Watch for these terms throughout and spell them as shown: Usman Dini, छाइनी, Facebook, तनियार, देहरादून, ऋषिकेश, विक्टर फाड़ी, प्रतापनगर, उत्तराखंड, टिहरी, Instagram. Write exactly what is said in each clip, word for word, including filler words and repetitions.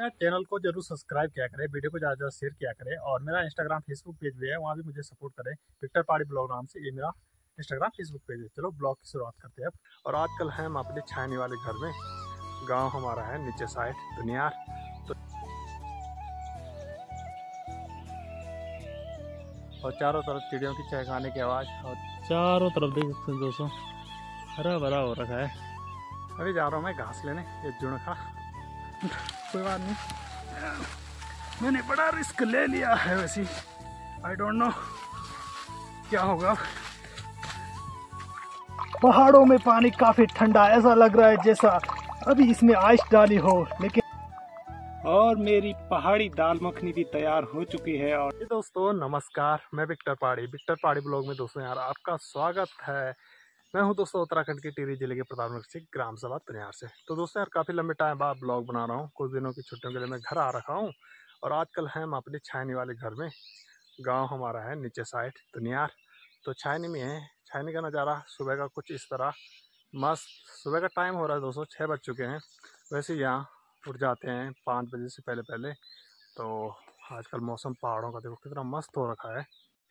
Channel को जरूर subscribe किया करें, वीडियो को ज़्यादा से ज़्यादा शेयर किया करें और मेरा इंस्टाग्राम फेसबुक पेज भी है, वहाँ भी मुझे सपोर्ट करें विक्टर फाड़ी ब्लॉग नाम से, ये मेरा इंस्टाग्राम फेसबुक पेज है। चलो ब्लॉग की शुरुआत करते हैं। और आजकल है हम अपने छाइनी वाले घर में, गाँव हमारा है नीचे साइड तनियार। तो और चारों तरफ चिड़ियों की चहकाने की आवाज़ और चारों तरफ देख सकते हैं दोस्तों हरा भरा हो रखा है। अभी जा रहा हूँ मैं घास लेने, एक जुड़खा कोई बात नहीं, मैंने बड़ा रिस्क ले लिया है। वैसे आई डोंट नो क्या होगा। पहाड़ों में पानी काफ़ी ठंडा ऐसा लग रहा है जैसा अभी इसमें आइस डाली हो। लेकिन और मेरी पहाड़ी दाल मखनी भी तैयार हो चुकी है। और दोस्तों नमस्कार, मैं विक्टर फाड़ी, विक्टर फाड़ी ब्लॉग में दोस्तों यार आपका स्वागत है। मैं हूं दोस्तों उत्तराखंड के टिहरी जिले के प्रतापनगर से, ग्राम सभा तनियार से। तो दोस्तों यार काफ़ी लंबे टाइम बाद ब्लॉग बना रहा हूं, कुछ दिनों की छुट्टियों के लिए मैं घर आ रखा हूँ। और आजकल है हम अपने छाइनी वाले घर में, गाँव हमारा है नीचे साइड तनियार। तो छाइनी में है, छाइनी का नज़ारा सुबह का कुछ इस तरह मस्त। सुबह का टाइम हो रहा है दोस्तों, छः बज चुके हैं। वैसे यहाँ उठ जाते हैं पाँच बजे से पहले पहले। तो आजकल मौसम पहाड़ों का देखो कितना मस्त हो रखा है।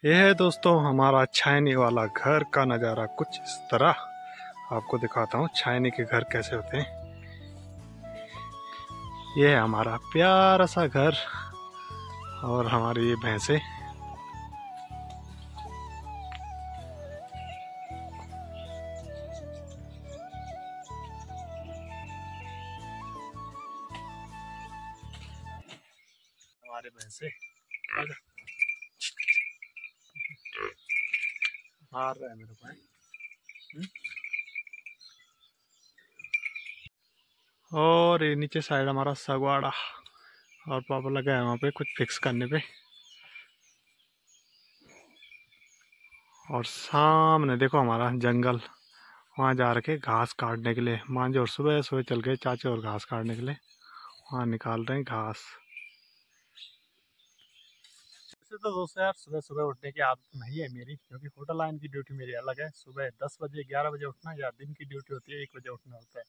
यह है दोस्तों हमारा छाइनी वाला घर का नज़ारा कुछ इस तरह। आपको दिखाता हूँ छाइनी के घर कैसे होते हैं। यह है हमारा प्यारा सा घर और हमारी ये भैंसें। भैंसे मार रहा है मेरे को। और ये नीचे साइड हमारा सगवाड़ा और पापा लगा है वहाँ पे कुछ फिक्स करने पे। और सामने देखो हमारा जंगल, वहाँ जा रखे घास काटने के लिए। मांझे और सुबह सुबह चल गए चाचे और घास काटने के लिए, वहाँ निकाल रहे हैं घास। तो दोस्तों यार सुबह सुबह उठने की आदत नहीं है मेरी, क्योंकि होटल लाइन की ड्यूटी मेरी अलग है। सुबह दस बजे ग्यारह बजे उठना, या दिन की ड्यूटी होती है एक बजे उठना होता है।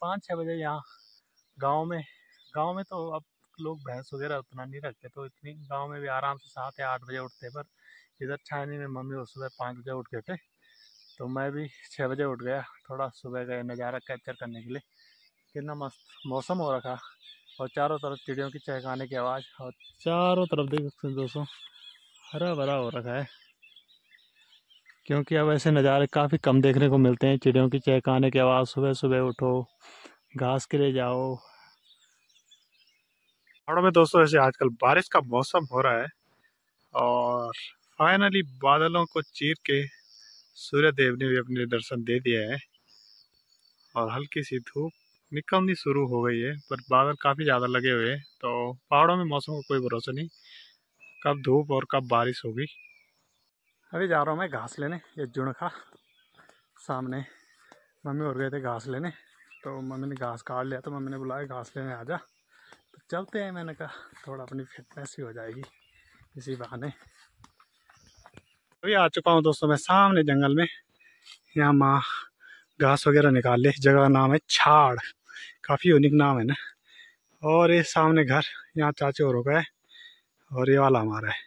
पाँच छः बजे यहाँ गांव में, गांव में तो अब लोग भैंस वगैरह उतना नहीं रखते, तो इतनी गांव में भी आराम से सात या आठ बजे उठते। पर इधर छाइनी में मम्मी और सुबह पाँच बजे उठ गए थे, तो मैं भी छः बजे उठ गया थोड़ा सुबह का नज़ारा कैप्चर करने के लिए। कितना मस्त मौसम हो रखा और चारों तरफ चिड़ियों की चहकाने की आवाज़ और चारों तरफ देख सकते हैं दोस्तों हरा भरा हो रखा है। क्योंकि अब ऐसे नज़ारे काफ़ी कम देखने को मिलते हैं, चिड़ियों की चहकाने की आवाज़, सुबह सुबह उठो घास के लिए जाओ। पहाड़ों में दोस्तों ऐसे आजकल बारिश का मौसम हो रहा है और फाइनली बादलों को चीर के सूर्य देव ने भी अपने दर्शन दे दिया है। और हल्की सी धूप निकलनी शुरू हो गई है, पर बादल काफ़ी ज़्यादा लगे हुए हैं। तो पहाड़ों में मौसम का कोई भरोसा नहीं, कब धूप और कब बारिश होगी। अभी जा रहा हूँ मैं घास लेने, ये जुड़खा। सामने मम्मी और गए थे घास लेने, तो मम्मी ने घास काट लिया, तो मम्मी ने बुलाया घास लेने आजा। तो चलते हैं, मैंने कहा थोड़ा अपनी फिटनेस भी हो जाएगी इसी बहाने। अभी आ चुका हूँ दोस्तों मैं सामने जंगल में, यहाँ माँ घास वगैरह निकाल ले। जगह का नाम है छाड़, काफ़ी यूनिक नाम है ना। और ये सामने घर, यहाँ चाचे और हो गए, और ये वाला हमारा है।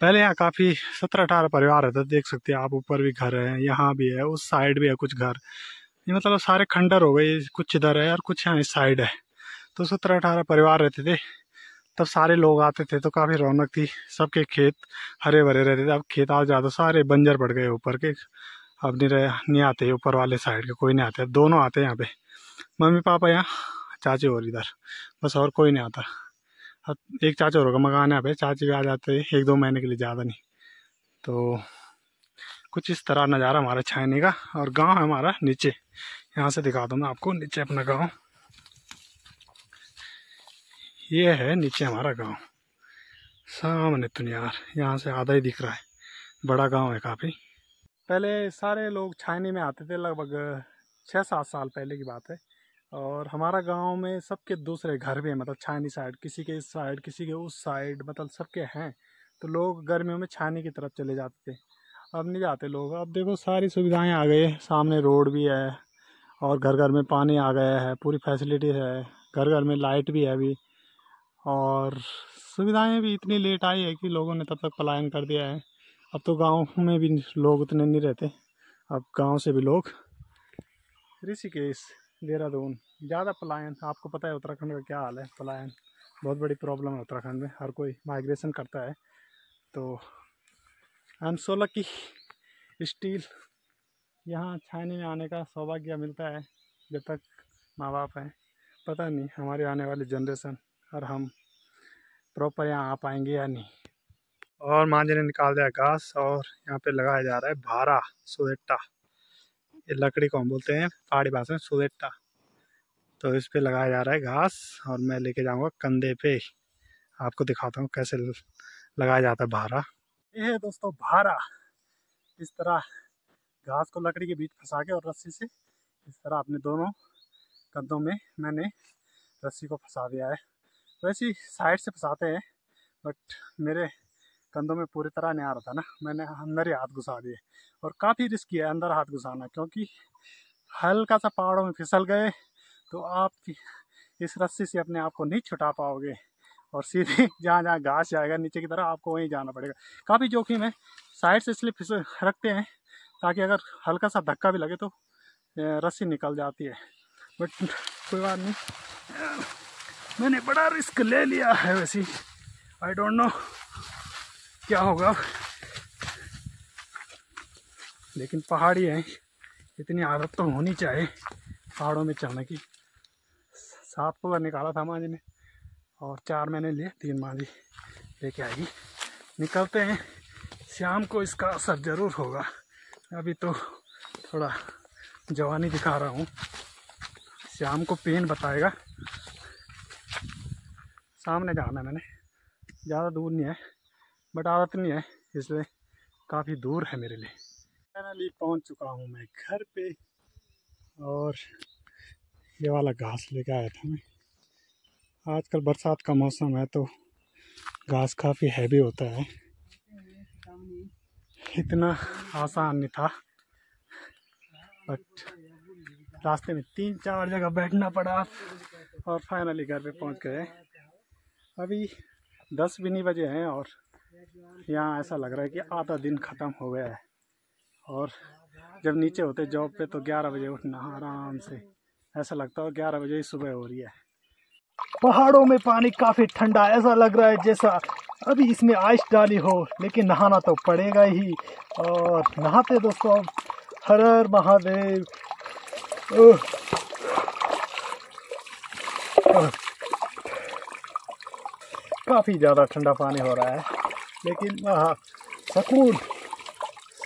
पहले यहाँ काफ़ी सत्रह अठारह परिवार रहता, देख सकते हैं आप। ऊपर भी घर है, यहाँ भी है, उस साइड भी है कुछ घर। ये मतलब सारे खंडर हो गए, कुछ इधर है और कुछ यहाँ इस साइड है। तो सत्रह अठारह परिवार रहते थे तब, सारे लोग आते थे तो काफ़ी रौनक थी। सबके खेत हरे भरे रहते थे। अब खेत आज ज़्यादा सारे बंजर पड़ गए ऊपर के, अब नहीं रह नहीं आते ऊपर वाले साइड के, कोई नहीं आते। अब दोनों आते हैं यहाँ पे, मम्मी पापा यहाँ, चाची और इधर बस, और कोई नहीं आता। अब एक चाचा और होगा मकान यहाँ पे, चाची भी आ जाते हैं एक दो महीने के लिए, ज़्यादा नहीं। तो कुछ इस तरह नज़ारा हमारा छाइनी का। और गांव है हमारा नीचे, यहाँ से दिखा दूँ मैं आपको नीचे अपना गाँव। ये है नीचे हमारा गाँव, सामने तनियार, यहाँ से आधा ही दिख रहा है। बड़ा गाँव है काफ़ी। पहले सारे लोग छाइनी में आते थे, लगभग छः सात साल पहले की बात है। और हमारा गांव में सबके दूसरे घर भी हैं, मतलब छाइनी साइड, किसी के इस साइड किसी के उस साइड, मतलब सबके हैं। तो लोग गर्मियों में छाइनी की तरफ चले जाते थे, अब नहीं जाते लोग। अब देखो सारी सुविधाएं आ गई है, सामने रोड भी है और घर घर में पानी आ गया है, पूरी फैसिलिटी है। घर घर में लाइट भी है अभी, और सुविधाएं भी इतनी लेट आई है कि लोगों ने तब तक पलायन कर दिया है। अब तो गांव में भी लोग उतने नहीं रहते, अब गांव से भी लोग ऋषिकेश, देहरादून ज़्यादा पलायन। आपको पता है उत्तराखंड का क्या हाल है, पलायन बहुत बड़ी प्रॉब्लम है उत्तराखंड में, हर कोई माइग्रेशन करता है। तो I am so lucky still यहाँ छाइनी में आने का सौभाग्य मिलता है। जब तक माँ बाप हैं पता नहीं हमारे आने वाली जनरेशन और हम प्रॉपर यहाँ आ पाएंगे या नहीं। और मांझे ने निकाल दिया घास और यहाँ पे लगाया जा रहा है भारा सुदेट्टा, ये लकड़ी को हम बोलते हैं पहाड़ी भाषा में सुदेट्टा। तो इस पे लगाया जा रहा है घास और मैं लेके जाऊँगा कंधे पे, आपको दिखाता हूँ कैसे लगाया जाता है भारा। ये है दोस्तों भारा, इस तरह घास को लकड़ी के बीच फंसा के और रस्सी से इस तरह अपने दोनों कंधों में मैंने रस्सी को फंसा दिया है। वैसे ही साइड से फंसाते हैं बट मेरे कंधों में पूरी तरह नहीं आ रहा था ना, मैंने अंदर ही हाथ घुसा दिए। और काफ़ी रिस्की है अंदर हाथ घुसाना, क्योंकि हल्का सा पहाड़ों में फिसल गए तो आप इस रस्सी से अपने आप को नहीं छुटा पाओगे और सीधे जहाँ जहाँ घास जाएगा नीचे की तरफ आपको वहीं जाना पड़ेगा। काफ़ी जोखिम है, साइड से इसलिए फिसल रखते हैं ताकि अगर हल्का सा धक्का भी लगे तो रस्सी निकल जाती है, बट कोई बात नहीं, मैंने बड़ा रिस्क ले लिया है। वैसे आई डोंट नो क्या होगा, लेकिन पहाड़ी है, इतनी आदत तो होनी चाहिए पहाड़ों में चढ़ने की। सात को निकाला था मांझे ने और चार मैंने लिए, तीन मांझी लेके आएगी। निकलते हैं, शाम को इसका असर ज़रूर होगा। अभी तो थोड़ा जवानी दिखा रहा हूँ, शाम को पेन बताएगा। सामने जाना है, मैंने ज़्यादा दूर नहीं है बट आदत नहीं है इसलिए काफ़ी दूर है मेरे लिए। फाइनली पहुँच चुका हूँ मैं घर पे और ये वाला घास लेके आया था मैं। आजकल बरसात का मौसम है तो घास काफ़ी हैवी होता है, इतना आसान नहीं था बट रास्ते में तीन चार जगह बैठना पड़ा और फाइनली घर पे पहुंच गए। अभी दस भी नहीं बजे हैं और यहाँ ऐसा लग रहा है कि आधा दिन ख़त्म हो गया है। और जब नीचे होते जॉब पे तो ग्यारह बजे उठना आराम से, ऐसा लगता है ग्यारह बजे ही सुबह हो रही है। पहाड़ों में पानी काफ़ी ठंडा, ऐसा लग रहा है जैसा अभी इसमें आइस डाली हो, लेकिन नहाना तो पड़ेगा ही। और नहाते दोस्तों, हर हर महादेव। ओह, ओह। काफ़ी ज़्यादा ठंडा पानी हो रहा है लेकिन हाँ सुकून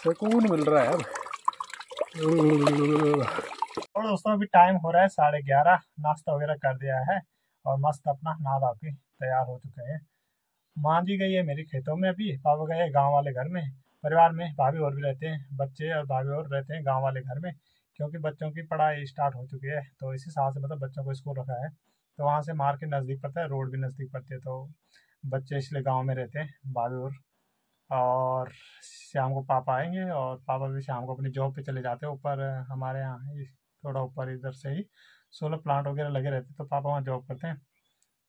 सुकून मिल रहा है। और दोस्तों अभी टाइम हो रहा है साढ़े ग्यारह, नाश्ता वगैरह कर दिया है और मस्त अपना नहा धो के तैयार हो चुके हैं। माँ जी गई है मेरे खेतों में, अभी पापा गए गांव वाले घर में। परिवार में भाभी और भी रहते हैं, बच्चे और भाभी और रहते हैं गांव वाले घर में, क्योंकि बच्चों की पढ़ाई स्टार्ट हो चुकी है तो इसी साल से मतलब बच्चों को स्कूल रखा है। तो वहाँ से मार्केट नज़दीक पड़ता है, रोड भी नज़दीक पड़ती है, तो बच्चे इसलिए गांव में रहते हैं भाभी और। और शाम को पापा आएंगे और पापा भी शाम को अपनी जॉब पे चले जाते हैं। ऊपर हमारे यहाँ थोड़ा ऊपर इधर से ही सोलर प्लांट वगैरह लगे रहते हैं तो पापा वहाँ जॉब करते हैं।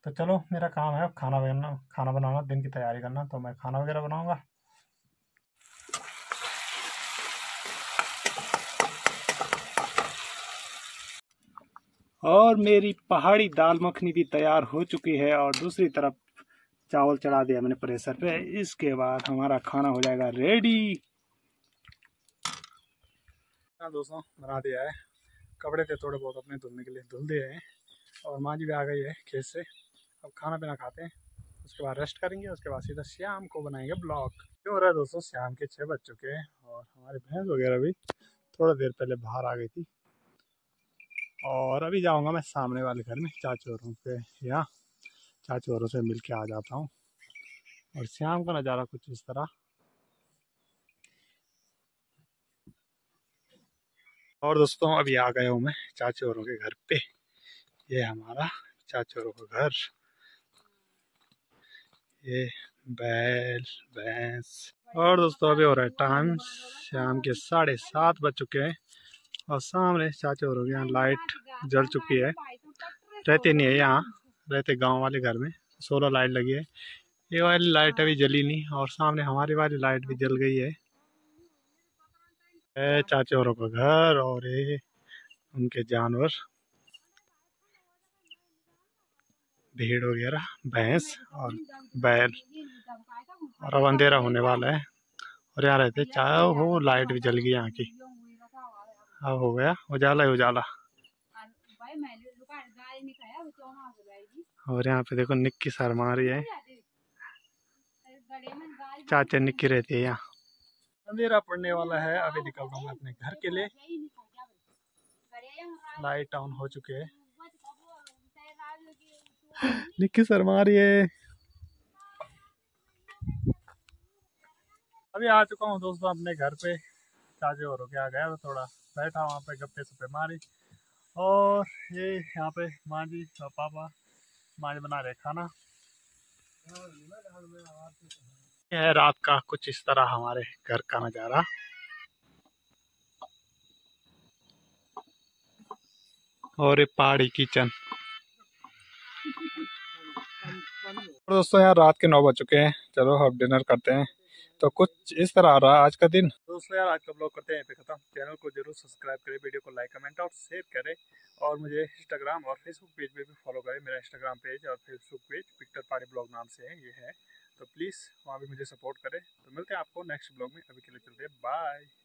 तो चलो मेरा काम है अब खाना बनाना, खाना बनाना दिन की तैयारी करना, तो मैं खाना वगैरह बनाऊँगा। और मेरी पहाड़ी दाल मखनी भी तैयार हो चुकी है और दूसरी तरफ चावल चढ़ा दिया मैंने प्रेशर पे। इसके बाद हमारा खाना हो जाएगा रेडी। दोस्तों बना दिया है, कपड़े थे थोड़े बहुत अपने धुलने के लिए धुल दिए हैं और माँ जी भी आ गई है खेत से। अब खाना पीना खाते हैं, उसके बाद रेस्ट करेंगे, उसके बाद सीधा शाम को बनाएंगे ब्लॉग। ये हो रहा है दोस्तों शाम के छः बज चुके हैं और हमारी भैंस वगैरह भी थोड़ा देर पहले बाहर आ गई थी। और अभी जाऊंगा मैं सामने वाले घर में चाचू औरों पे, यहाँ चाचू औरों से मिल के आ जाता हूँ। और शाम का नज़ारा कुछ इस तरह। और दोस्तों अभी आ गया हूँ मैं चाचू औरों के घर पे, ये हमारा चाचू औरों का घर। ये बैल भैंस। और दोस्तों अभी हो रहा है टाइम शाम के साढ़े सात बज चुके हैं और सामने चाचू औरों के यहाँ लाइट जल चुकी है। रहते नहीं है यहाँ, रहते गांव वाले घर में। सोलर लाइट लगी है, ये वाली लाइट अभी जली नहीं और सामने हमारी वाली लाइट भी जल गई है। ए चाचे औरों का घर और ये उनके जानवर, भीड़ वगैरह, भैंस और बैल। और अब अंधेरा होने वाला है और यहाँ रहते चाहे हो, लाइट भी जल गई यहाँ की। अब हो गया उजाला ही उजाला। और यहाँ पे देखो निक्की सर मारी है, चाचा निक्की रहती है यहाँ। अंधेरा पड़ने वाला है, अभी निकल रहा हूँ अपने घर के लिए। लाइट ऑन हो चुके है। निक्की सर मारी है। अभी आ चुका हूँ दोस्तों अपने घर पे। चाचे और होके आ गया, तो थोड़ा बैठा वहाँ पे, गप्पे सप्पे मारी। और ये यहाँ पे माँ जी और पापा, माँ जी बना रहे खाना। ये है रात का कुछ इस तरह हमारे घर का नज़ारा। और ये पहाड़ी किचन। दोस्तों यहाँ रात के नौ बज चुके हैं, चलो अब डिनर करते हैं। तो कुछ इस तरह आ रहा है आज का दिन। दोस्तों यार आज का ब्लॉग करते हैं यहाँ पे खत्म। चैनल को जरूर सब्सक्राइब करें, वीडियो को लाइक कमेंट और शेयर करें। और मुझे इंस्टाग्राम और फेसबुक पेज पे भी फॉलो करें। मेरा इंस्टाग्राम पेज और फेसबुक पेज विक्टर फाड़ी ब्लॉग नाम से है, ये है। तो प्लीज़ वहाँ भी मुझे सपोर्ट करें। तो मिलते हैं आपको नेक्स्ट ब्लॉग में, अभी के लिए चलते हैं, बाय।